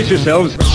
brace yourselves.